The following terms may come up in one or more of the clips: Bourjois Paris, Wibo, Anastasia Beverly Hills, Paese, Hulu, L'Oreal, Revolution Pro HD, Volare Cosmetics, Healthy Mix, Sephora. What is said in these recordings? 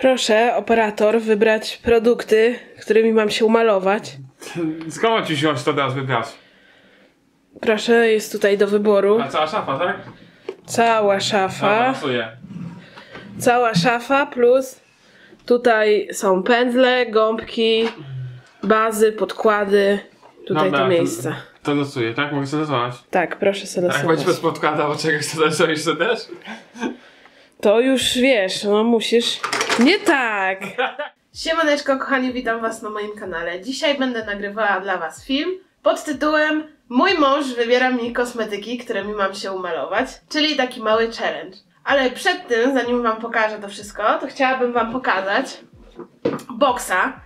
Proszę, operator, wybrać produkty, którymi mam się umalować. Skąd ci się to teraz wybrać? Proszę, jest tutaj do wyboru. A cała szafa, tak? Cała szafa. Cała szafa plus tutaj są pędzle, gąbki, bazy, podkłady. Tutaj dobra, to miejsce. To losuję, tak? Mogę sobie losować? Tak, proszę sobie losować. Jak będziesz podkładał czegoś, to losujesz sobie też? To już wiesz, no musisz... Nie tak! Siemaneczko, kochani, witam was na moim kanale. Dzisiaj będę nagrywała dla was film pod tytułem Mój mąż wybiera mi kosmetyki, którymi mam się umalować, czyli taki mały challenge. Ale przed tym, zanim wam pokażę to wszystko, to chciałabym wam pokazać boksa,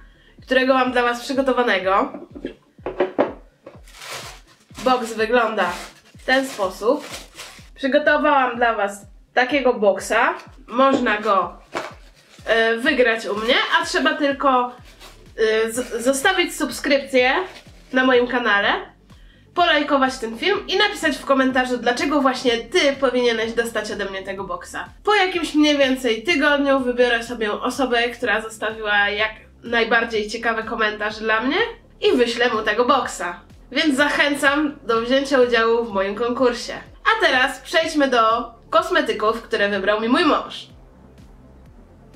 którego mam dla was przygotowanego. Boks wygląda w ten sposób. Przygotowałam dla was takiego boksa. Można go wygrać u mnie, a trzeba tylko zostawić subskrypcję na moim kanale, polajkować ten film i napisać w komentarzu, dlaczego właśnie ty powinieneś dostać ode mnie tego boksa. Po jakimś mniej więcej tygodniu wybiorę sobie osobę, która zostawiła jak najbardziej ciekawy komentarz dla mnie i wyślę mu tego boksa. Więc zachęcam do wzięcia udziału w moim konkursie. A teraz przejdźmy do kosmetyków, które wybrał mi mój mąż.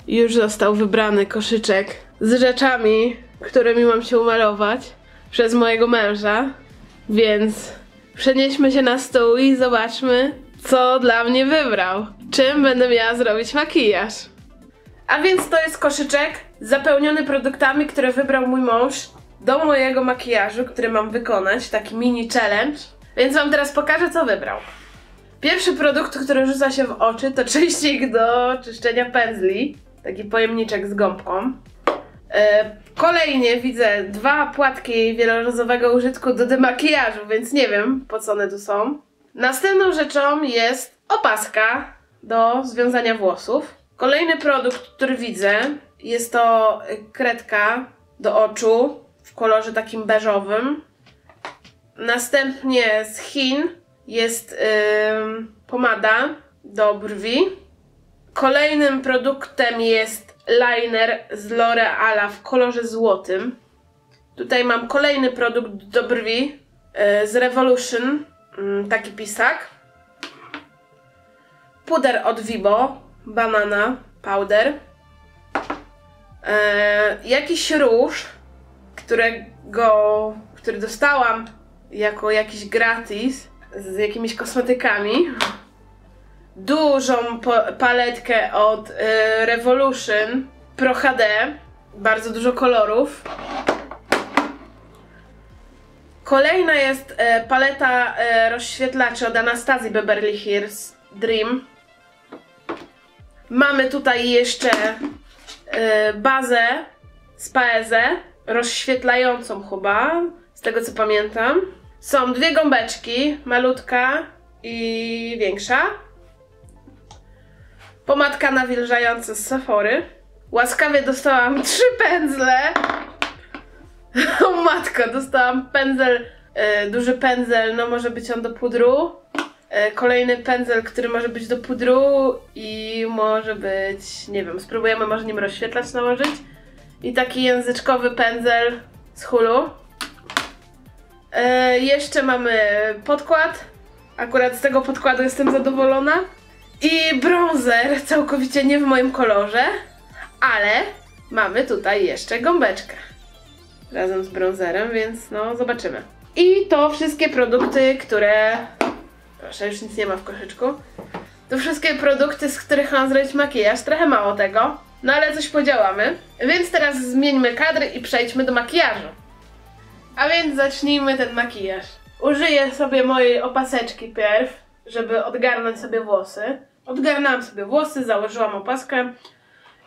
Już został wybrany koszyczek z rzeczami, którymi mam się umalować przez mojego męża, więc przenieśmy się na stół i zobaczmy, co dla mnie wybrał. Czym będę miała zrobić makijaż. A więc to jest koszyczek zapełniony produktami, które wybrał mój mąż do mojego makijażu, który mam wykonać, taki mini challenge. Więc wam teraz pokażę, co wybrał. Pierwszy produkt, który rzuca się w oczy, to czyścik do czyszczenia pędzli. Taki pojemniczek z gąbką. Kolejnie widzę dwa płatki wielorazowego użytku do demakijażu, więc nie wiem, po co one tu są. Następną rzeczą jest opaska do związania włosów. Kolejny produkt, który widzę, jest to kredka do oczu w kolorze takim beżowym. Następnie z Chin jest pomada do brwi. Kolejnym produktem jest liner z L'Oreala w kolorze złotym. Tutaj mam kolejny produkt do brwi z Revolution, taki pisak. Puder od Wibo, banana powder. Jakiś róż, który dostałam jako jakiś gratis z jakimiś kosmetykami. Dużą paletkę od Revolution Pro HD, bardzo dużo kolorów. Kolejna jest paleta rozświetlaczy od Anastazji Beverly Hills Dream. Mamy tutaj jeszcze bazę z Paese, rozświetlającą chyba, z tego co pamiętam. Są dwie gąbeczki, malutka i większa. Pomadka nawilżająca z Sephory. Łaskawie dostałam trzy pędzle. O matko, dostałam pędzel, duży pędzel, no może być on do pudru. Kolejny pędzel, który może być do pudru i może być, nie wiem, spróbujemy może nim rozświetlacz nałożyć. I taki języczkowy pędzel z Hulu. Jeszcze mamy podkład. Akurat z tego podkładu jestem zadowolona. I bronzer całkowicie nie w moim kolorze, ale mamy tutaj jeszcze gąbeczkę razem z bronzerem, więc no zobaczymy. I to wszystkie produkty, które... Proszę, już nic nie ma w koszyczku. To wszystkie produkty, z których mam zrobić makijaż, trochę mało tego, no ale coś podziałamy. Więc teraz zmieńmy kadry i przejdźmy do makijażu. A więc zacznijmy ten makijaż. Użyję sobie mojej opaseczki pierw, żeby odgarnąć sobie włosy. Odgarnęłam sobie włosy, założyłam opaskę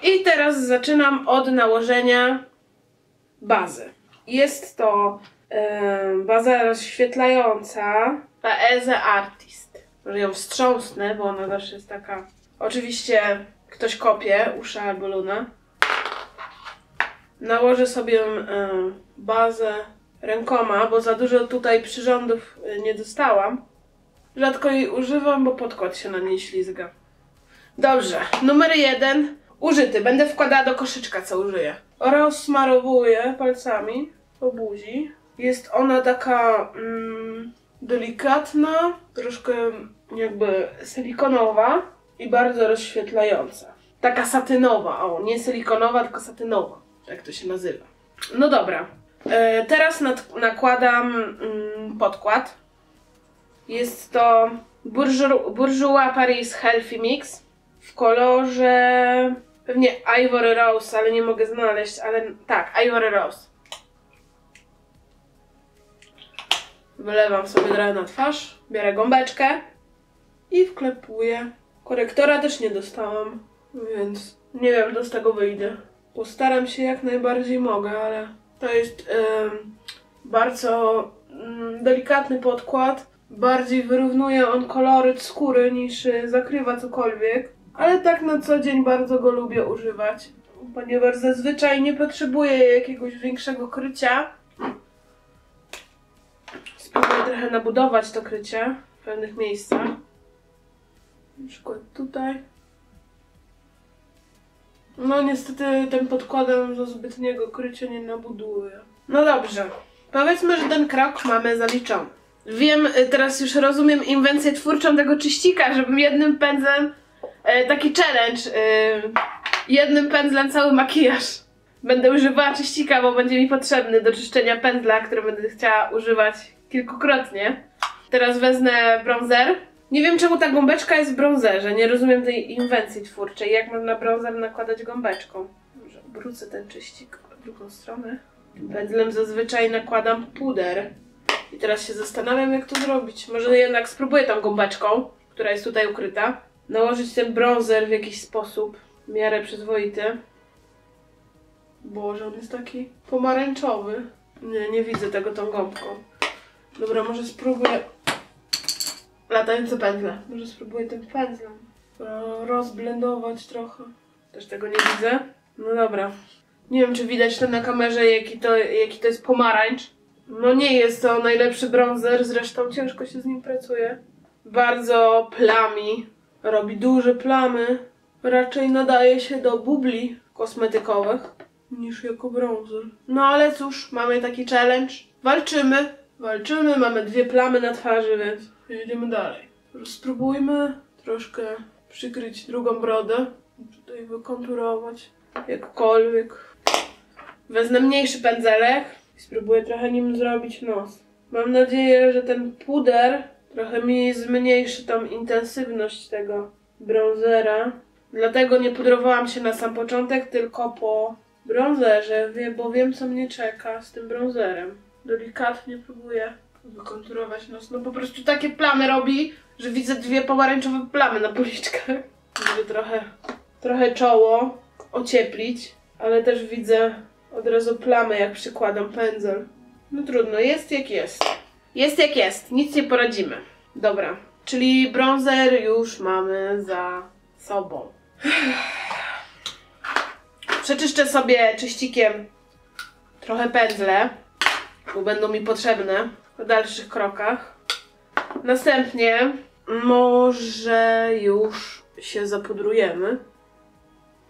i teraz zaczynam od nałożenia bazy. Jest to baza rozświetlająca Paese Artist. Może ją wstrząsnę, bo ona zawsze jest taka... Oczywiście ktoś kopie uszy albo lunę. Nałożę sobie bazę rękoma, bo za dużo tutaj przyrządów nie dostałam. Rzadko jej używam, bo podkład się na niej ślizga. Dobrze, numer 1. Użyty. Będę wkładała do koszyczka, co użyję. Rozsmarowuję palcami po buzi. Jest ona taka delikatna, troszkę jakby silikonowa i bardzo rozświetlająca. Taka satynowa, o, nie silikonowa, tylko satynowa, tak to się nazywa. No dobra, teraz nakładam podkład. Jest to Bourjois Paris Healthy Mix w kolorze pewnie Ivory Rose, ale nie mogę znaleźć, ale tak, Ivory Rose. Wylewam sobie trochę na twarz, biorę gąbeczkę i wklepuję. Korektora też nie dostałam, więc nie wiem, co z tego wyjdzie. Postaram się jak najbardziej mogę, ale to jest bardzo delikatny podkład. Bardziej wyrównuje on kolory skóry niż zakrywa cokolwiek. Ale tak na co dzień bardzo go lubię używać, ponieważ zazwyczaj nie potrzebuję jakiegoś większego krycia. Spróbuję trochę nabudować to krycie w pewnych miejscach. Na przykład tutaj. No niestety tym podkładem za zbytniego krycia nie nabuduję. No dobrze. Powiedzmy, że ten krok mamy zaliczony. Wiem, teraz już rozumiem inwencję twórczą tego czyścika, żebym jednym pędzlem... taki challenge. Jednym pędzlem cały makijaż. Będę używała czyścika, bo będzie mi potrzebny do czyszczenia pędzla, który będę chciała używać kilkukrotnie. Teraz wezmę bronzer. Nie wiem, czemu ta gąbeczka jest w bronzerze. Nie rozumiem tej inwencji twórczej. Jak można bronzer nakładać gąbeczką? Dobrze, obrócę ten czyścik w drugą stronę. Pędzlem zazwyczaj nakładam puder. I teraz się zastanawiam, jak to zrobić. Może jednak spróbuję tą gąbeczką, która jest tutaj ukryta, nałożyć ten bronzer w jakiś sposób, w miarę przyzwoity. Boże, on jest taki pomarańczowy. Nie, nie widzę tego tą gąbką. Dobra, może spróbuję... Latające pędzle. Może spróbuję tym pędzlem rozblendować trochę. Też tego nie widzę. No dobra. Nie wiem, czy widać to na kamerze, jaki to jest pomarańcz. No nie jest to najlepszy bronzer, zresztą ciężko się z nim pracuje. Bardzo plami. Robi duże plamy. Raczej nadaje się do bubli kosmetykowych niż jako bronzer. No ale cóż, mamy taki challenge. Walczymy. Walczymy, mamy dwie plamy na twarzy, więc jedziemy dalej. Spróbujmy troszkę przykryć drugą brodę. Tutaj wykonturować jakkolwiek. Wezmę mniejszy pędzelek i spróbuję trochę nim zrobić nos. Mam nadzieję, że ten puder trochę mi zmniejszy tą intensywność tego bronzera. Dlatego nie pudrowałam się na sam początek, tylko po bronzerze, bo wiem, co mnie czeka z tym bronzerem. Delikatnie próbuję wykonturować nos. No po prostu takie plamy robi, że widzę dwie pomarańczowe plamy na policzkach. Żeby trochę czoło ocieplić, ale też widzę od razu plamy, jak przykładam pędzel. No trudno, jest jak jest. Jest jak jest, nic nie poradzimy. Dobra, czyli bronzer już mamy za sobą. Przeczyszczę sobie czyścikiem trochę pędzle, bo będą mi potrzebne w dalszych krokach. Następnie może już się zapudrujemy.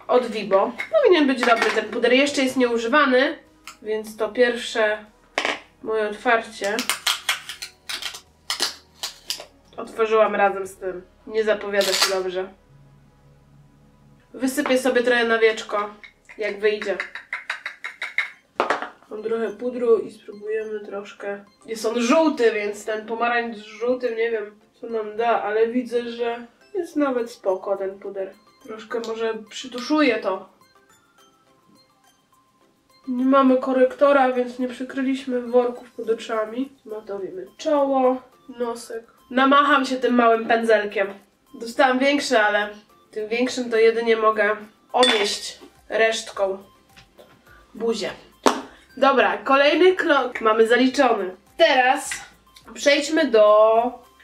Od Wibo. Powinien być dobry ten puder. Jeszcze jest nieużywany, więc to pierwsze moje otwarcie. Otworzyłam razem z tym. Nie zapowiada się dobrze. Wysypię sobie trochę na wieczko, jak wyjdzie. Mam trochę pudru i spróbujemy troszkę. Jest on żółty, więc ten pomarańcz z żółtym, nie wiem, co nam da, ale widzę, że jest nawet spoko ten puder. Troszkę może przytuszuję to. Nie mamy korektora, więc nie przykryliśmy worków pod oczami. Zmatowimy czoło, nosek. Namacham się tym małym pędzelkiem. Dostałam większy, ale tym większym to jedynie mogę omieść resztką buzię. Dobra, kolejny krok mamy zaliczony. Teraz przejdźmy do...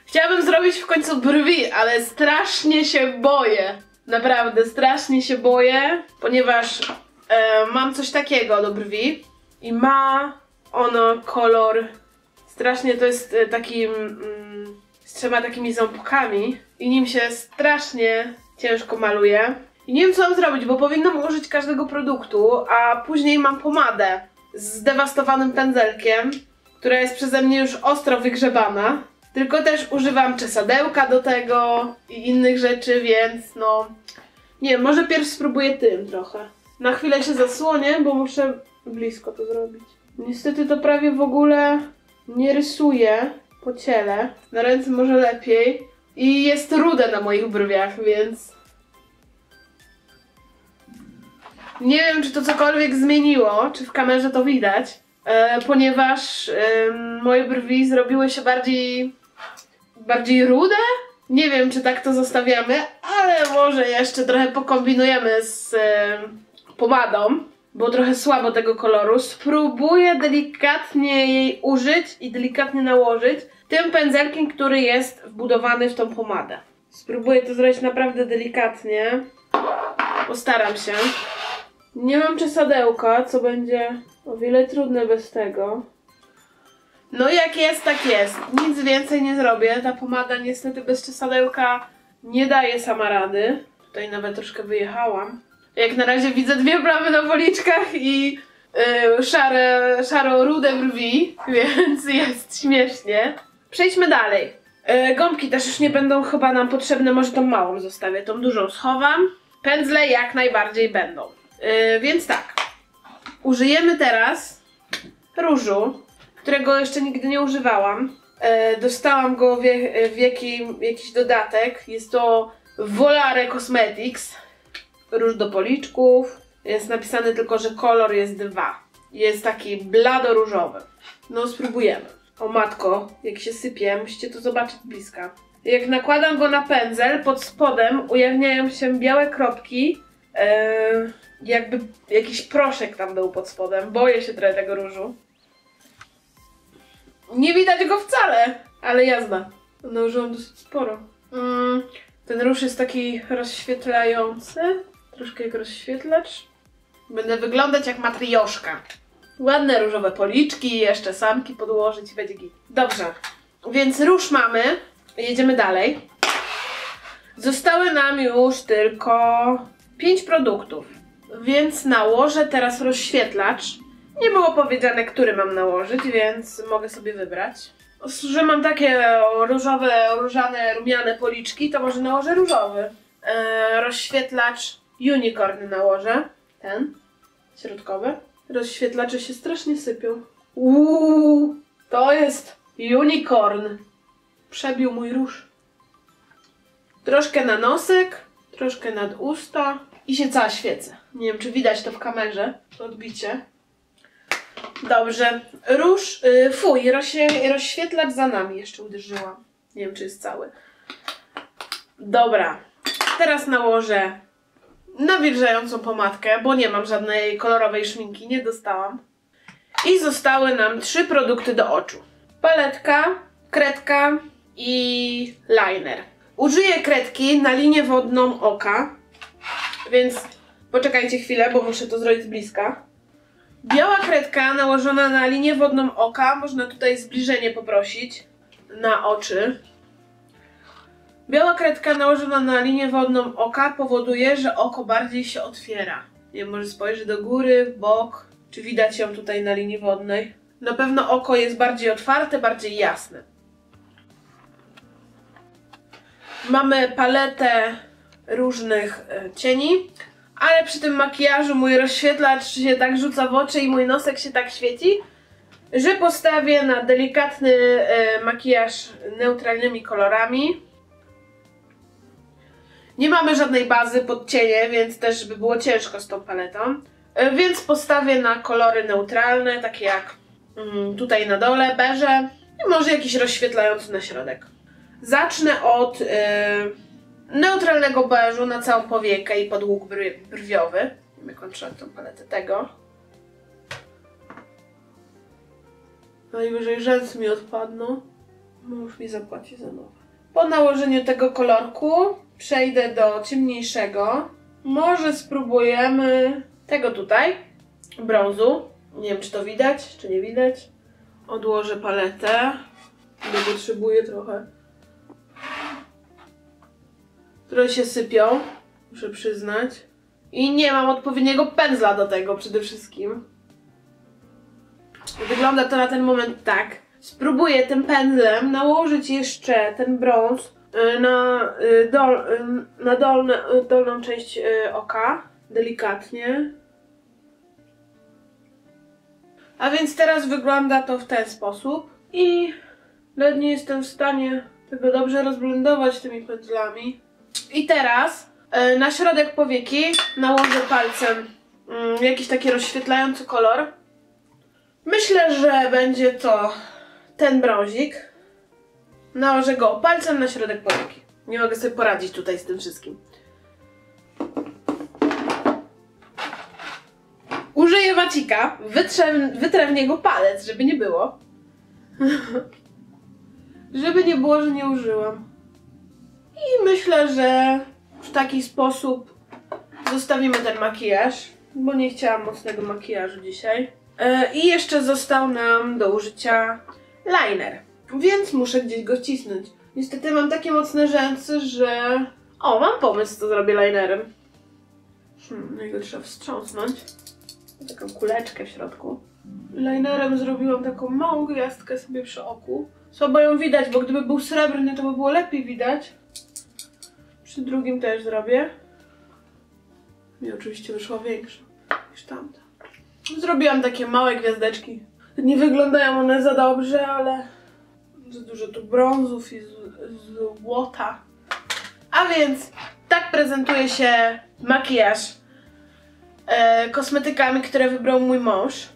Chciałabym zrobić w końcu brwi, ale strasznie się boję. Naprawdę, strasznie się boję, ponieważ mam coś takiego do brwi i ma ono kolor... Strasznie to jest takim... z trzema takimi ząbkami i nim się strasznie ciężko maluje. I nie wiem, co mam zrobić, bo powinnam użyć każdego produktu, a później mam pomadę z zdewastowanym pędzelkiem, która jest przeze mnie już ostro wygrzebana. Tylko też używam czesadełka do tego i innych rzeczy, więc no... Nie wiem, może pierw spróbuję tym trochę. Na chwilę się zasłonię, bo muszę blisko to zrobić. Niestety to prawie w ogóle nie rysuję po ciele. Na ręce może lepiej. I jest rude na moich brwiach, więc... Nie wiem, czy to cokolwiek zmieniło, czy w kamerze to widać, ponieważ moje brwi zrobiły się bardziej rude. Nie wiem, czy tak to zostawiamy, ale może jeszcze trochę pokombinujemy z pomadą, bo trochę słabo tego koloru. Spróbuję delikatnie jej użyć i delikatnie nałożyć tym pędzelkiem, który jest wbudowany w tą pomadę. Spróbuję to zrobić naprawdę delikatnie. Postaram się. Nie mam czesadełka, co będzie o wiele trudne bez tego. No jak jest, tak jest. Nic więcej nie zrobię. Ta pomada niestety bez czesadełka nie daje sama rady. Tutaj nawet troszkę wyjechałam. Jak na razie widzę dwie plamy na policzkach i szaro-rude brwi, więc jest śmiesznie. Przejdźmy dalej. Gąbki też już nie będą chyba nam potrzebne. Może tą małą zostawię, tą dużą schowam. Pędzle jak najbardziej będą. Więc tak, użyjemy teraz różu, którego jeszcze nigdy nie używałam. Dostałam go jakiś dodatek. Jest to Volare Cosmetics. Róż do policzków. Jest napisane tylko, że kolor jest 2. Jest taki blado-różowy. No spróbujemy. O matko, jak się sypie, musicie to zobaczyć bliska. Jak nakładam go na pędzel, pod spodem ujawniają się białe kropki. Jakby jakiś proszek tam był pod spodem. Boję się trochę tego różu. Nie widać go wcale, ale jazda. No, użyłam dosyć sporo. Ten róż jest taki rozświetlający. Troszkę jak rozświetlacz. Będę wyglądać jak matrioszka. Ładne różowe policzki, jeszcze sanki podłożyć i będzie git. Dobrze, więc róż mamy. Jedziemy dalej. Zostały nam już tylko 5 produktów, więc nałożę teraz rozświetlacz. Nie było powiedziane, który mam nałożyć, więc mogę sobie wybrać. Że mam takie różowe, różane, rumiane policzki, to może nałożę różowy. Rozświetlacz unicorn nałożę. Ten, środkowy. Rozświetlacze się strasznie sypią. Uuu, to jest unicorn. Przebił mój róż. Troszkę na nosek, troszkę nad usta i się cała świecę. Nie wiem, czy widać to w kamerze, to odbicie. Dobrze, róż, fuj, rozświetlacz za nami, jeszcze uderzyłam. Nie wiem, czy jest cały. Dobra, teraz nałożę nawilżającą pomadkę, bo nie mam żadnej kolorowej szminki, nie dostałam. I zostały nam 3 produkty do oczu. Paletka, kredka i liner. Użyję kredki na linię wodną oka, więc poczekajcie chwilę, bo muszę to zrobić z bliska. Biała kredka nałożona na linię wodną oka, można tutaj zbliżenie poprosić na oczy. Biała kredka nałożona na linię wodną oka powoduje, że oko bardziej się otwiera. Nie, może spojrzeć do góry, w bok, czy widać ją tutaj na linii wodnej. Na pewno oko jest bardziej otwarte, bardziej jasne. Mamy paletę różnych cieni, ale przy tym makijażu mój rozświetlacz się tak rzuca w oczy i mój nosek się tak świeci, że postawię na delikatny makijaż neutralnymi kolorami. Nie mamy żadnej bazy pod cienie, więc też by było ciężko z tą paletą, więc postawię na kolory neutralne, takie jak tutaj na dole, beże i może jakiś rozświetlający na środek. Zacznę od neutralnego beżu na całą powiekę i pod łuk brwiowy. Nie wiem, jak on trzeba tą paletę tego. Najwyżej rzęsy mi odpadną. Mąż mi zapłaci za nowe. Po nałożeniu tego kolorku przejdę do ciemniejszego. Może spróbujemy tego tutaj, brązu. Nie wiem, czy to widać, czy nie widać. Odłożę paletę, bo potrzebuję trochę. Które się sypią. muszę przyznać. I nie mam odpowiedniego pędzla do tego przede wszystkim. Wygląda to na ten moment tak. Spróbuję tym pędzlem nałożyć jeszcze ten brąz na dolną część oka. Delikatnie. A więc teraz wygląda to w ten sposób. I nawet nie jestem w stanie tego dobrze rozblendować tymi pędzlami. I teraz na środek powieki nałożę palcem jakiś taki rozświetlający kolor. Myślę, że będzie to ten brązik. Nałożę go palcem na środek powieki. Nie mogę sobie poradzić tutaj z tym wszystkim. Użyję wacika, wytrę w niego palec, żeby nie było. Żeby nie było, że nie użyłam. I myślę, że w taki sposób zostawimy ten makijaż, bo nie chciałam mocnego makijażu dzisiaj. I jeszcze został nam do użycia liner, więc muszę gdzieś go wcisnąć. Niestety mam takie mocne rzęsy, że... O, mam pomysł, co zrobię linerem. No i go trzeba wstrząsnąć. Taką kuleczkę w środku. Linerem zrobiłam taką małą gwiazdkę sobie przy oku. Słabo ją widać, bo gdyby był srebrny, to by było lepiej widać. Przy drugim też zrobię. Mi oczywiście wyszła większa niż tamta. Zrobiłam takie małe gwiazdeczki. Nie wyglądają one za dobrze, ale za dużo tu brązów i złota. A więc tak prezentuje się makijaż kosmetykami, które wybrał mój mąż.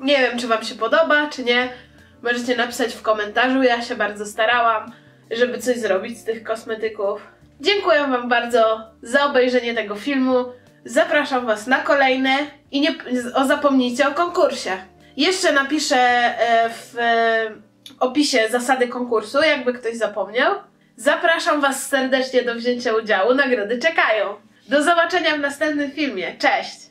Nie wiem, czy wam się podoba, czy nie. Możecie napisać w komentarzu. Ja się bardzo starałam, żeby coś zrobić z tych kosmetyków. Dziękuję wam bardzo za obejrzenie tego filmu. Zapraszam was na kolejne i nie zapomnijcie o konkursie. Jeszcze napiszę w opisie zasady konkursu, jakby ktoś zapomniał. Zapraszam was serdecznie do wzięcia udziału. Nagrody czekają. Do zobaczenia w następnym filmie. Cześć!